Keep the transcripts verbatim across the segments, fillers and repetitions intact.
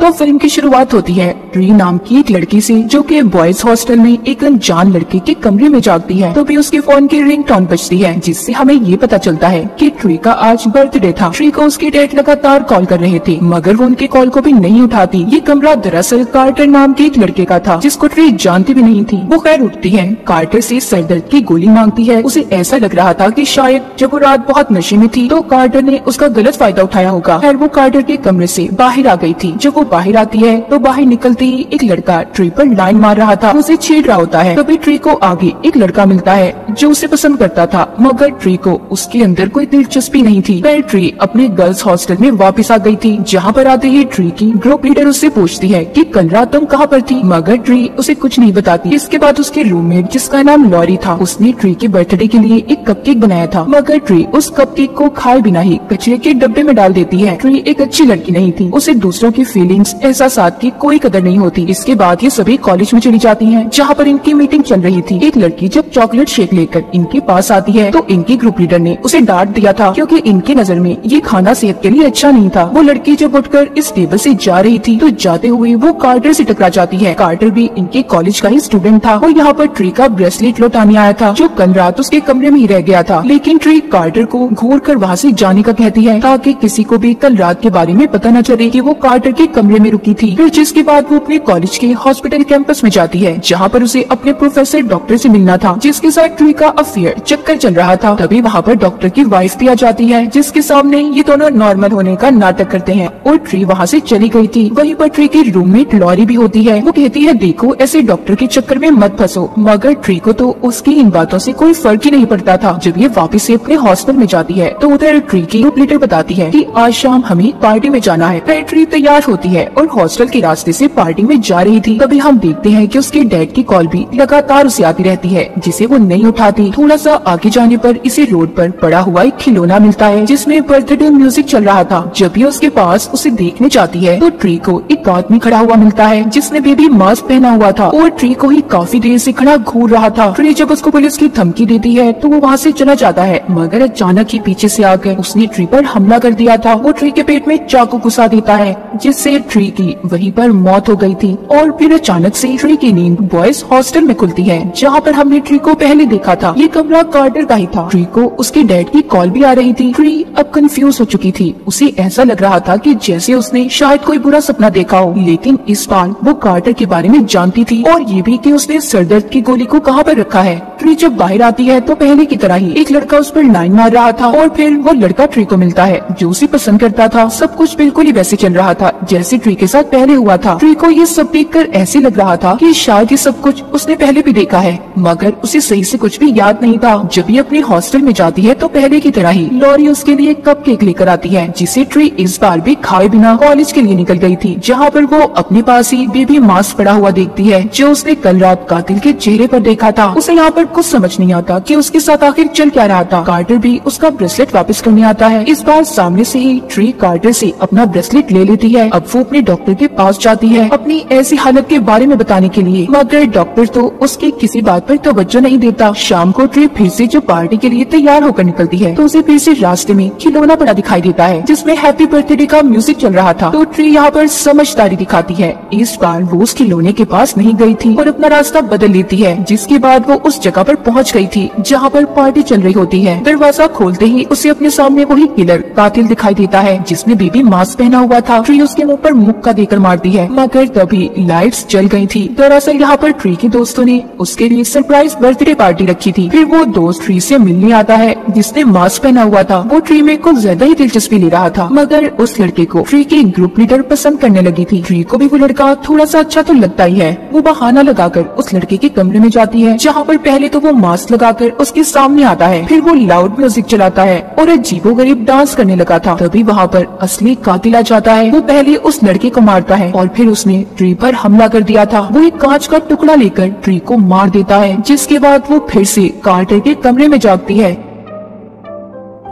तो फिल्म की शुरुआत होती है ट्री नाम की एक लड़की से, जो कि बॉयज हॉस्टल में एक अनजान लड़के के कमरे में जागती है। तभी उसके फोन की रिंगटोन बजती है, जिससे हमें ये पता चलता है कि ट्री का आज बर्थडे था। ट्री को उसके डैड लगातार कॉल कर रहे थे, मगर वो उनके कॉल को भी नहीं उठाती। ये कमरा दरअसल कार्टर नाम के एक लड़के का था, जिसको ट्री जानती भी नहीं थी। वो खैर उठती है, कार्टर से सर दर्द की गोली मांगती है। उसे ऐसा लग रहा था कि शायद जब वो रात बहुत नशे में थी तो कार्टर ने उसका गलत फायदा उठाया होगा। खैर वो कार्टर के कमरे से बाहर आ गई थी। जब वो बाहर आती है तो बाहर निकलते ही एक लड़का ट्री पर लाइन मार रहा था, उसे छेड़ रहा होता है। तभी ट्री को आगे एक लड़का मिलता है जो उसे पसंद करता था, मगर ट्री को उसके अंदर कोई दिलचस्पी नहीं थी। फिर ट्री अपने गर्ल्स हॉस्टल में वापस आ गई थी, जहाँ पर आते ही ट्री की ग्रुप लीडर उससे पूछती है कि कल रात तुम कहाँ पर थी, मगर ट्री उसे कुछ नहीं बताती। इसके बाद उसके रूममेट, जिसका नाम लॉरी था, उसने ट्री के बर्थडे के लिए एक कपकेक बनाया था, मगर ट्री उस कपकेक को खाए बिना ही कचरे के डब्बे में डाल देती है। ट्री एक अच्छी लड़की नहीं थी, उसे दूसरों की फीलिंग्स एहसास की कोई कदर नहीं होती। इसके बाद ये सभी कॉलेज में चली जाती हैं, जहाँ पर इनकी मीटिंग चल रही थी। एक लड़की जब चॉकलेट शेक लेकर इनके पास आती है तो इनकी ग्रुप लीडर ने उसे डांट दिया था, क्योंकि इनके नजर में ये खाना सेहत के लिए अच्छा नहीं था। वो लड़की जब उठकर इस टेबल से जा रही थी तो जाते हुए वो कार्टर से टकरा जाती है। कार्टर भी इनके कॉलेज का ही स्टूडेंट था और यहाँ पर ट्री का ब्रेसलेट लौटाने आया था, जो कल रात उसके कमरे में ही रह गया था। लेकिन ट्री कार्टर को घूर कर वहाँ से जाने का कहती है, ताकि किसी को भी कल रात के बारे में पता न चले कि वो कार्टर के कमरे में रुकी थी। फिर जिसके बाद वो अपने कॉलेज के हॉस्पिटल कैंपस में जाती है, जहाँ पर उसे अपने प्रोफेसर डॉक्टर से मिलना था, जिसके साथ ट्री का अफेयर चक्कर चल रहा था। तभी वहाँ पर डॉक्टर की वाइफ भी आ जाती है, जिसके सामने ये दोनों नॉर्मल होने का नाटक करते हैं और ट्री वहाँ से चली गई थी। वहीं पर ट्री की रूममेट लॉरी भी होती है। वो कहती है, देखो ऐसे डॉक्टर के चक्कर में मत फंसो, मगर ट्री को तो उसकी इन बातों से कोई फर्क ही नहीं पड़ता था। जब ये वापिस से अपने हॉस्टल में जाती है तो उधर ट्री की ग्रुप लीडर बताती है कि आज शाम हमें पार्टी में जाना है। फिर ट्री तैयार होती है और हॉस्टल के रास्ते से पार्टी में जा रही थी। तभी हम देखते हैं कि उसके डैड की कॉल भी लगातार उसे आती रहती है, जिसे वो नहीं उठाती। थोड़ा सा आगे जाने पर इसे रोड पर पड़ा हुआ एक खिलौना मिलता है, जिसमें बर्थडे म्यूजिक चल रहा था। जब भी उसके पास उसे देखने जाती है तो ट्री को एक आदमी खड़ा हुआ मिलता है, जिसने बेबी मास्क पहना हुआ था और ट्री को ही काफी देर से खड़ा घूर रहा था। ट्री जब उसको पुलिस की धमकी देती है तो वो वहाँ से चला जाता है, मगर अचानक ही पीछे से आकर उसने ट्री पर हमला कर दिया था। वो ट्री के पेट में चाकू घुसा देता है, जिससे ट्री की वहीं पर मौत हो गई थी। और फिर अचानक से ट्री की नींद बॉयज हॉस्टल में खुलती है, जहाँ पर हमने ट्री को पहले देखा था। ये कमरा कार्टर का ही था। ट्री को उसके डैड की कॉल भी आ रही थी। ट्री अब कंफ्यूज हो चुकी थी। उसे ऐसा लग रहा था कि जैसे उसने शायद कोई बुरा सपना देखा हो, लेकिन इस बार वो कार्टर के बारे में जानती थी और ये भी कि उसने सरदर्द की गोली को कहाँ पर रखा है। ट्री जब बाहर आती है तो पहले की तरह ही एक लड़का उस पर लाइन मार रहा था और फिर वो लड़का ट्री को मिलता है, जो उसे पसंद करता था। सब कुछ बिल्कुल ही वैसे चल रहा था जैसे ट्री के साथ पहले हुआ था। ट्री को ये सब देखकर ऐसे लग रहा था कि शायद ये सब कुछ उसने पहले भी देखा है, मगर उसे सही से कुछ भी याद नहीं था। जब ये अपने हॉस्टल में जाती है तो पहले की तरह ही लॉरी उसके लिए कपकेक लेकर आती है, जिसे ट्री इस बार भी खाए बिना कॉलेज के लिए निकल गई थी, जहाँ पर वो अपने पास ही बेबी मास्क पड़ा हुआ देखती है, जो उसने कल रात कातिल के चेहरे पर देखा था। उसे यहाँ पर कुछ समझ नहीं आता कि उसके साथ आखिर चल क्या रहा था। कार्टर भी उसका ब्रेसलेट वापस करने आता है। इस बार सामने से ही ट्री कार्टर से अपना ब्रेसलेट ले लेती है। अब वो अपने डॉक्टर के पास जाती है अपनी ऐसी हालत के बारे में बताने के लिए, मगर डॉक्टर तो उसकी किसी बात पर तवज्जो नहीं देता। शाम को ट्री फिर से जो पार्टी के लिए तैयार होकर निकलती है तो उसे फिर से रास्ते में खिलौना पड़ा दिखाई देता है, जिसमें हैप्पी बर्थडे का म्यूजिक चल रहा था। तो ट्री यहाँ पर समझदारी दिखाती है। इस बार वो उस खिलौने के पास नहीं गई थी और अपना रास्ता बदल लेती है, जिसके बाद वो उस जगह पर पहुँच गई थी जहाँ पर पार्टी चल रही होती है। दरवाजा खोलते ही उसे अपने सामने वही किलर कातिल दिखाई देता है, जिसने बेबी मास्क पहना हुआ था। ट्री उसके मुँह पर मुक्का देकर मारती है, मगर तभी लाइट्स जल गई थी। दरअसल यहाँ पर ट्री के दोस्तों ने उसके लिए सरप्राइज बर्थडे पार्टी रखी थी। फिर वो दोस्त ट्री से मिलने आता है, जिसने मास्क पहना हुआ था। वो ट्री में कुछ ज्यादा ही दिलचस्पी ले रहा था, मगर उस लड़के को ट्री की ग्रुप लीडर पसंद करने लगी थी। ट्री को भी वो लड़का थोड़ा सा अच्छा तो लगता ही है। वो बहाना लगाकर उस लड़के के कमरे में जाती है, जहाँ पर पहले तो वो मास्क लगाकर उसके सामने आता है, फिर वो लाउड म्यूजिक चलाता है और अजीबोगरीब डांस करने लगा था। तभी वहाँ पर असली कातिल आ जाता है। वो पहले उस लड़के को मारता है और फिर उसने ट्री पर हमला कर दिया था। वो एक कांच का टुकड़ा लेकर ट्री को मार देता है, जिसके बाद वो फिर से कार्टर के कमरे में जागती है।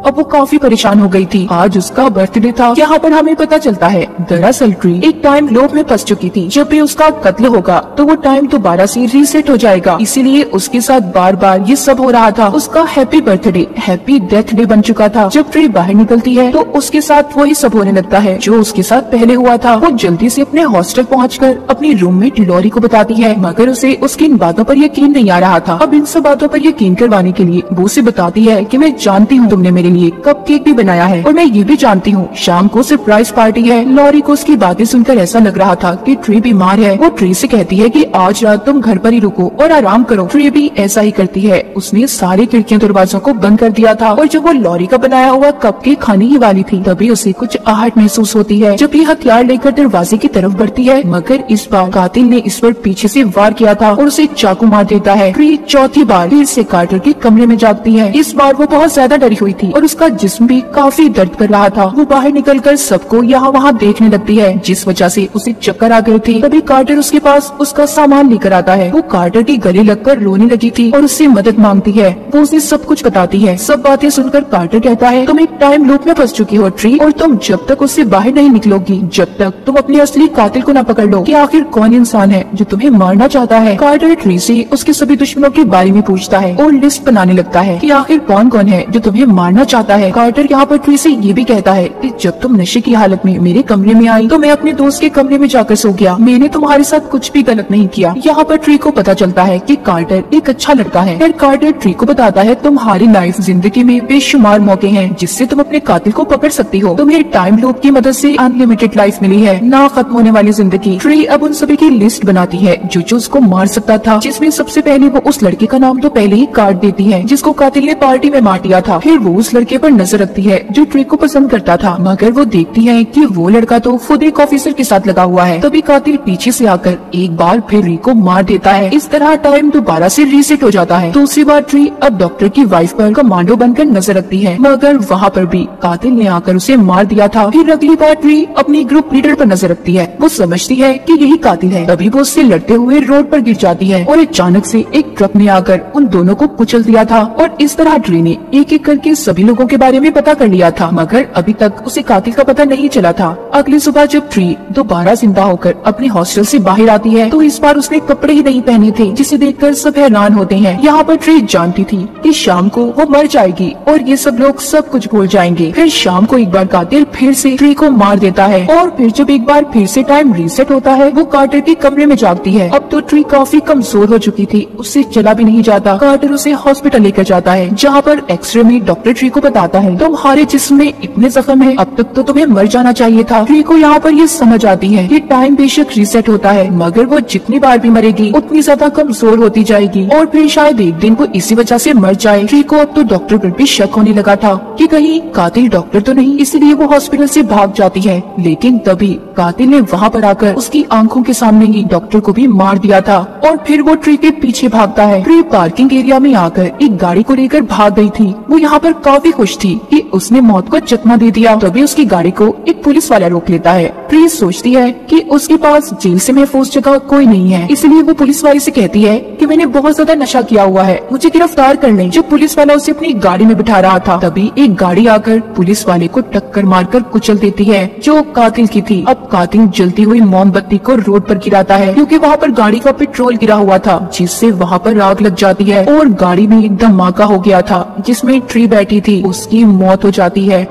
अब वो काफी परेशान हो गई थी। आज उसका बर्थडे था। यहाँ पर हमें पता चलता है दरअसल ट्री एक टाइम लोभ में फंस चुकी थी। जब भी उसका कत्ल होगा तो वो टाइम दोबारा से रीसेट हो जाएगा, इसीलिए उसके साथ बार बार ये सब हो रहा था। उसका happy birthday happy death day बन चुका था। जब ट्री बाहर निकलती है तो उसके साथ वही सब होने लगता है जो उसके साथ पहले हुआ था। वो जल्दी से अपने हॉस्टल पहुंचकर अपनी रूममेट लॉरी को बताती है, मगर उसे उसकी इन बातों पर यकीन नहीं आ रहा था। अब इन सब बातों पर यकीन करवाने के लिए वो उसे बताती है कि मैं जानती हूँ तुमने मेरे लिए कपकेक भी बनाया है और मैं ये भी जानती हूँ शाम को सरप्राइज पार्टी है। लॉरी को उसकी बातें सुनकर ऐसा लग रहा था कि ट्री बीमार है। वो ट्री से कहती है कि आज रात तुम घर पर ही रुको और आराम करो। ट्री भी ऐसा ही करती है। उसने सारी खिड़कियों दरवाजों को बंद कर दिया था और जब वो लॉरी का बनाया हुआ कपकेक खाने ही वाली थी तभी उसे कुछ आहट महसूस होती है। जब ये हथियार लेकर दरवाजे की तरफ बढ़ती है मगर इस बार कातिल ने इस पर पीछे से वार किया था और उसे चाकू मार देता है। ट्री चौथी बार फिर से कार्टर के कमरे में जागती है। इस बार वो बहुत ज्यादा डरी हुई थी और उसका जिस्म भी काफी दर्द कर रहा था। वो बाहर निकलकर सबको यहाँ वहाँ देखने लगती है जिस वजह से उसे चक्कर आ गई थी। तभी कार्टर उसके पास उसका सामान लेकर आता है। वो कार्टर की गले लगकर रोने लगी थी और उससे मदद मांगती है। वो उसे सब कुछ बताती है। सब बातें सुनकर कार्टर कहता है, तुम एक टाइम लूप में फंस चुकी हो ट्री, और तुम जब तक उससे बाहर नहीं निकलोगी जब तक तुम अपने असली कातिल को न पकड़ लो कि आखिर कौन इंसान है जो तुम्हें मारना चाहता है। कार्टर ट्री से उसके सभी दुश्मनों के बारे में पूछता है और लिस्ट बनाने लगता है कि आखिर कौन कौन है जो तुम्हें मारना चाहता है। कार्टर यहाँ पर ट्री से ये भी कहता है कि जब तुम नशे की हालत में मेरे कमरे में आई तो मैं अपने दोस्त के कमरे में जाकर सो गया, मैंने तुम्हारे साथ कुछ भी गलत नहीं किया। यहाँ पर ट्री को पता चलता है कि कार्टर एक अच्छा लड़का है। फिर कार्टर ट्री को बताता है, तुम्हारी लाइफ जिंदगी में बेशुमार मौके हैं जिससे तुम अपने कातिल को पकड़ सकती हो। तुम्हें टाइम लूप की मदद से अनलिमिटेड लाइफ मिली है, ना खत्म होने वाली जिंदगी। ट्री अब उन सभी की लिस्ट बनाती है जो जो उसको मार सकता था, जिसमें सबसे पहले वो उस लड़के का नाम तो पहले ही काट देती है जिसको कातिल ने पार्टी में मार दिया था। फिर वो उस लड़के पर नजर रखती है जो ट्री को पसंद करता था, मगर वो देखती है कि वो लड़का तो खुद एक ऑफिसर के साथ लगा हुआ है। तभी कातिल पीछे से आकर एक बार फिर ट्री को मार देता है। इस तरह टाइम दोबारा से रीसेट हो जाता है। दूसरी बार ट्री अब डॉक्टर की वाइफ पर कमांडो बनकर नजर रखती है, मगर वहाँ पर भी कातिल ने आकर उसे मार दिया था। फिर अगली बार ट्री अपनी ग्रुप लीडर पर नजर रखती है। वो समझती है कि यही कातिल है। तभी वो उससे लड़ते हुए रोड पर गिर जाती है और अचानक से एक ट्रक ने आकर उन दोनों को कुचल दिया था। और इस तरह ट्री ने एक एक करके सभी लोगों के बारे में पता कर लिया था, मगर अभी तक उसे कातिल का पता नहीं चला था। अगली सुबह जब ट्री दोबारा जिंदा होकर अपने हॉस्टल से बाहर आती है तो इस बार उसने कपड़े ही नहीं पहने थे, जिसे देखकर सब हैरान होते हैं। यहाँ पर ट्री जानती थी कि शाम को वो मर जाएगी और ये सब लोग सब कुछ भूल जाएंगे। फिर शाम को एक बार कातिल फिर से ट्री को मार देता है और फिर जब एक बार फिर से टाइम रीसेट होता है वो कार्टर के कमरे में जागती है। अब तो ट्री काफी कमजोर हो चुकी थी, उससे चला भी नहीं जाता। कार्टर उसे हॉस्पिटल लेकर जाता है जहाँ पर एक्सरे में डॉक्टर ट्री को बताता है, तुम्हारे जिस्म में इतने जख्म है, अब तक तो तुम्हें मर जाना चाहिए था। ट्री को यहाँ पर ये समझ आती है कि टाइम बेशक रीसेट होता है मगर वो जितनी बार भी मरेगी उतनी ज्यादा कमजोर होती जाएगी और फिर शायद एक दिन वो इसी वजह से मर जाए। ट्री को अब तो डॉक्टर पर भी शक होने लगा था कि कहीं कातिल डॉक्टर तो नहीं, इसलिए वो हॉस्पिटल से भाग जाती है। लेकिन तभी कातिल ने वहाँ पर आकर उसकी आंखों के सामने ही डॉक्टर को भी मार दिया था और फिर वो ट्री के पीछे भागता है। ट्री पार्किंग एरिया में आकर एक गाड़ी को लेकर भाग गई थी। वो यहाँ पर काफी खुश थी कि उसने मौत को चकमा दे दिया। तभी उसकी गाड़ी को एक पुलिस वाला रोक लेता है। ट्री सोचती है कि उसके पास जेल से महफूज जगह कोई नहीं है, इसलिए वो पुलिस वाले से कहती है कि मैंने बहुत ज्यादा नशा किया हुआ है, मुझे गिरफ्तार कर लें। जब पुलिस वाला उसे अपनी गाड़ी में बिठा रहा था तभी एक गाड़ी आकर पुलिस वाले को टक्कर मारकर कुचल देती है जो कातिल की थी। अब कातिल जलती हुई मोमबत्ती को रोड पर गिराता है क्योंकि वहाँ पर गाड़ी का पेट्रोल गिरा हुआ था, जिससे वहाँ पर आग लग जाती है और गाड़ी में एक धमाका हो गया था जिसमें ट्री बैठी थी, उसकी मौत हो जाती है।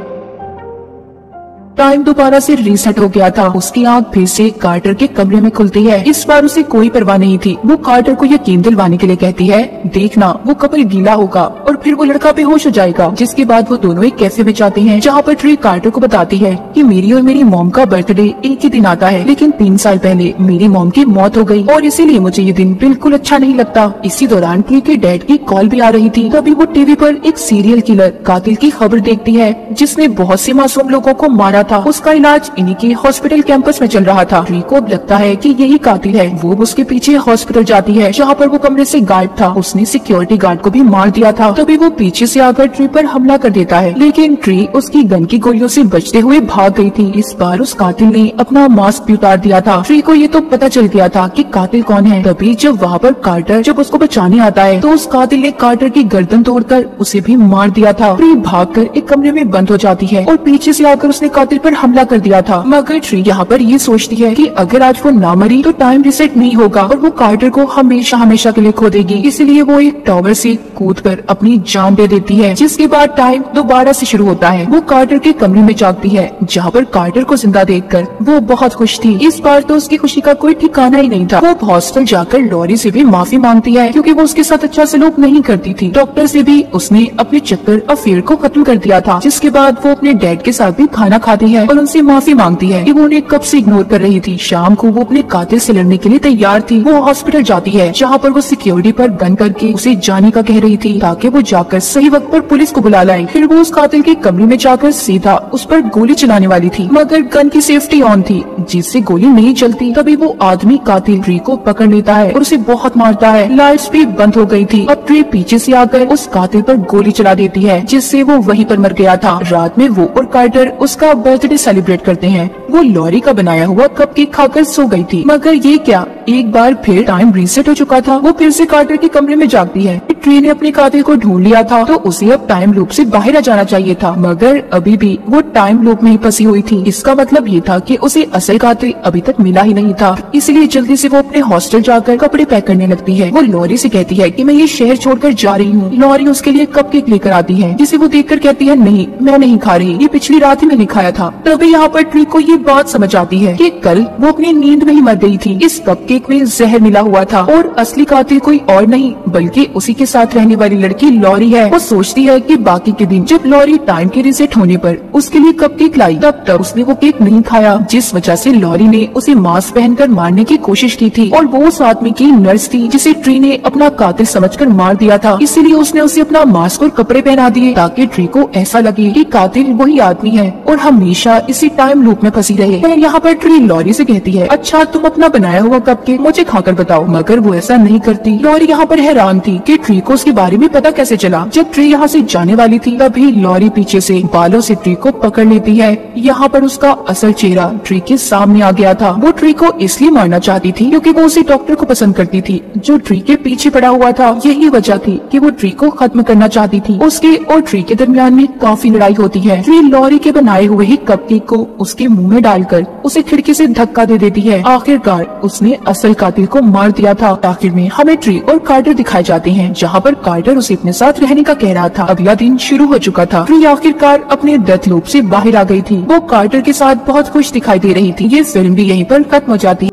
टाइम दोबारा से रीसेट हो गया था। उसकी आंख फिर से कार्टर के कमरे में खुलती है। इस बार उसे कोई परवाह नहीं थी। वो कार्टर को यकीन दिलवाने के लिए कहती है, देखना वो कपल गीला होगा और फिर वो लड़का बेहोश हो जाएगा। जिसके बाद वो दोनों एक कैफे में जाते हैं जहाँ पर ट्री कार्टर को बताती है कि मेरी और मेरी मॉम का बर्थडे एक ही दिन आता है, लेकिन तीन साल पहले मेरी मॉम की मौत हो गयी और इसीलिए मुझे ये दिन बिल्कुल अच्छा नहीं लगता। इसी दौरान ट्री के डैड की कॉल भी आ रही थी। तभी वो टीवी पर एक सीरियल किलर कातिल की खबर देखती है जिसने बहुत से मासूम लोगों को मारा था। था। उसका इलाज इन्हीं के हॉस्पिटल कैंपस में चल रहा था। ट्री को अब लगता है कि यही कातिल है। वो उसके पीछे हॉस्पिटल जाती है जहाँ पर वो कमरे से गायब था। उसने सिक्योरिटी गार्ड को भी मार दिया था। तभी वो पीछे से आकर ट्री पर हमला कर देता है, लेकिन ट्री उसकी गन की गोलियों से बचते हुए भाग गई थी। इस बार उस कातिल ने अपना मास्क भी उतार दिया था। ट्री को ये तो पता चल गया था कि कातिल कौन है। तभी जब वहाँ पर कार्टर जब उसको बचाने आता है तो उस कातिल ने कार्टर की गर्दन तोड़कर उसे भी मार दिया था। ट्री भागकर एक कमरे में बंद हो जाती है और पीछे से आकर उसने कातिल पर हमला कर दिया था। मगर ट्री यहाँ पर ये सोचती है कि अगर आज वो ना मरी तो टाइम रिसेट नहीं होगा और वो कार्टर को हमेशा हमेशा के लिए खो देगी। इसलिए वो एक टावर से कूदकर अपनी जान दे देती है, जिसके बाद टाइम दोबारा से शुरू होता है। वो कार्टर के कमरे में जागती है, जहाँ पर कार्टर को जिंदा देखकर वो बहुत खुश थी। इस बार तो उसकी खुशी का कोई ठिकाना ही नहीं था। वो हॉस्टल जाकर लॉरी से भी माफी मांगती है क्योंकि वो उसके साथ अच्छा सलूक नहीं करती थी। डॉक्टर से भी उसने अपने चक्कर अफेयर को खत्म कर दिया था, जिसके बाद वो अपने डैड के साथ भी खाना खाती है और उनसे माफी मांगती है कि वो उन्हें कब से इग्नोर कर रही थी। शाम को वो अपने कातिल से लड़ने के लिए तैयार थी। वो हॉस्पिटल जाती है जहाँ पर वो सिक्योरिटी पर गन करके उसे जाने का कह रही थी ताकि वो जाकर सही वक्त पर पुलिस को बुला लाए। फिर वो उस कातिल के कमरे में जाकर सीधा उस पर गोली चलाने वाली थी, मगर गन की सेफ्टी ऑन थी जिससे गोली नहीं चलती। तभी वो आदमी कातिल ट्री को पकड़ लेता है और उसे बहुत मारता है। लाइट्स भी बंद हो गई थी। अब ट्री पीछे से आकर उस कातिल पर गोली चला देती है, जिससे वो वहीं पर मर गया था। रात में वो और कार्टर उसका बर्थडे सेलिब्रेट करते हैं। वो लॉरी का बनाया हुआ कपकेक खाकर सो गई थी, मगर ये क्या, एक बार फिर टाइम रीसेट हो चुका था। वो फिर से कार्टर के कमरे में जागती है। ट्री ने अपने कातिल को ढूंढ लिया था तो उसे अब टाइम लूप से बाहर आ जाना चाहिए था, मगर अभी भी वो टाइम लूप में ही फंसी हुई थी। इसका मतलब ये था कि उसे असल कातिल अभी तक मिला ही नहीं था। इसलिए जल्दी से वो अपने हॉस्टल जाकर कपड़े पैक करने लगती है। वो लॉरी से कहती है कि मैं ये शहर छोड़कर जा रही हूँ। लॉरी उसके लिए कपकेक लेकर आती है, जिसे वो देखकर कहती है नहीं मैं नहीं खा रही, ये पिछली रात ही मैंने खाया था। तभी यहाँ पर ट्री को ये बात समझ आती है कि कल वो अपनी नींद में ही मर गई थी। इस कपकेक में जहर मिला हुआ था और असली कातिल कोई और नहीं बल्कि उसी के साथ रहने वाली लड़की लॉरी है। वो सोचती है कि बाकी के दिन जब लॉरी टाइम के रिसेट होने पर उसके लिए कपकेक लाई तब तक उसने वो केक नहीं खाया, जिस वजह से लॉरी ने उसे मास्क पहनकर मारने की कोशिश की थी। और वो उस आदमी की नर्स थी जिसे ट्री ने अपना कातिल समझकर मार दिया था। इसीलिए उसने उसे अपना मास्क और कपड़े पहना दिए ताकि ट्री को ऐसा लगे कि कातिल वही आदमी है और हमेशा इसी टाइम लूप में फंसी रहे। फिर यहाँ पर ट्री लॉरी से कहती है अच्छा तुम अपना बनाया हुआ कपकेक मुझे खाकर बताओ, मगर वो ऐसा नहीं करती। लॉरी यहाँ पर हैरान थी कि ट्री को उसके बारे में पता कैसे चला। जब ट्री यहाँ से जाने वाली थी तभी लॉरी पीछे से बालों से ट्री को पकड़ लेती है। यहाँ पर उसका असल चेहरा ट्री के सामने आ गया था। वो ट्री को इसलिए मारना चाहती थी क्योंकि वो उसे डॉक्टर को पसंद करती थी जो ट्री के पीछे पड़ा हुआ था। यही वजह थी कि वो ट्री को खत्म करना चाहती थी। उसके और ट्री के दरमियान में काफी लड़ाई होती है। ट्री लॉरी के बनाए हुए ही कपकेक को उसके मुँह में डालकर उसे खिड़की से धक्का दे देती है। आखिरकार उसने असल कातिल को मार दिया था। आखिर में हमें ट्री और कार्टर दिखाए जाते हैं जहाँ पर कार्टर उसे अपने साथ रहने का कह रहा था। अगला दिन शुरू हो चुका था। ट्री आखिरकार अपने डेथ लूप से बाहर आ गई थी। वो कार्टर के साथ बहुत खुश दिखाई दे रही थी। ये फिल्म भी यहीं पर खत्म हो जाती है।